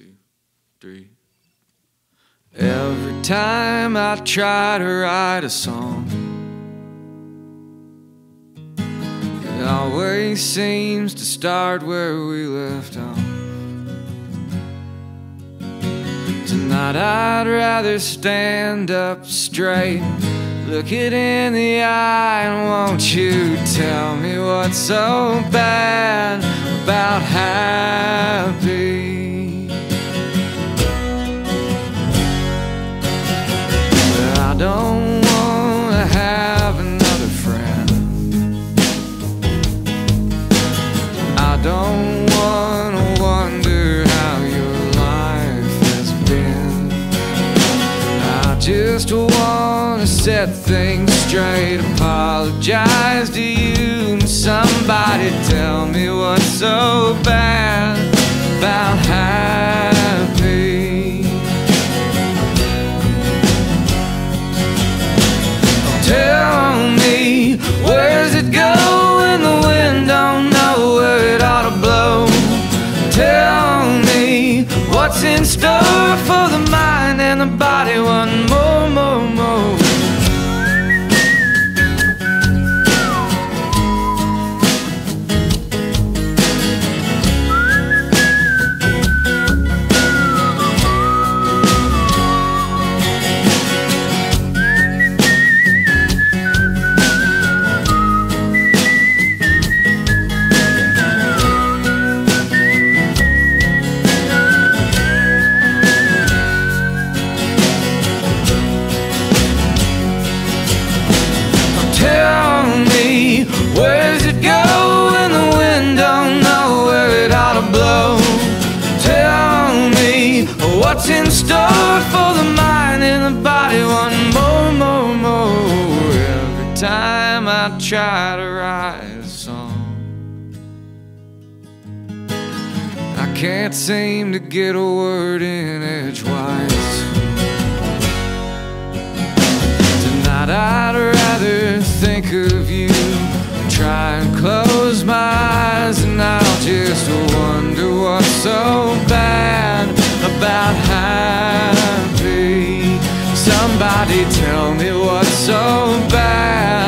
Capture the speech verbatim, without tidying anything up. two, three. Every time I try to write a song, it always seems to start where we left off. Tonight I'd rather stand up straight, look it in the eye, and won't you tell me what's so bad about happy? But I don't want to have another friend, I don't want to wonder how your life has been. I just want to set things straight, apologize to you, and somebody tell me what's so bad about happy. Tell me, where's it go when the wind don't know where it ought to blow? Tell me, what's in store for the mind and the body? One more, more, more. What's in store for the mind and the body? One more, more, more. Every time I try to write a song, I can't seem to get a word in edgewise. Tonight I'd rather think of you, try and close my eyes, and I'll just wonder what's so bad about happy. Somebody tell me what's so bad.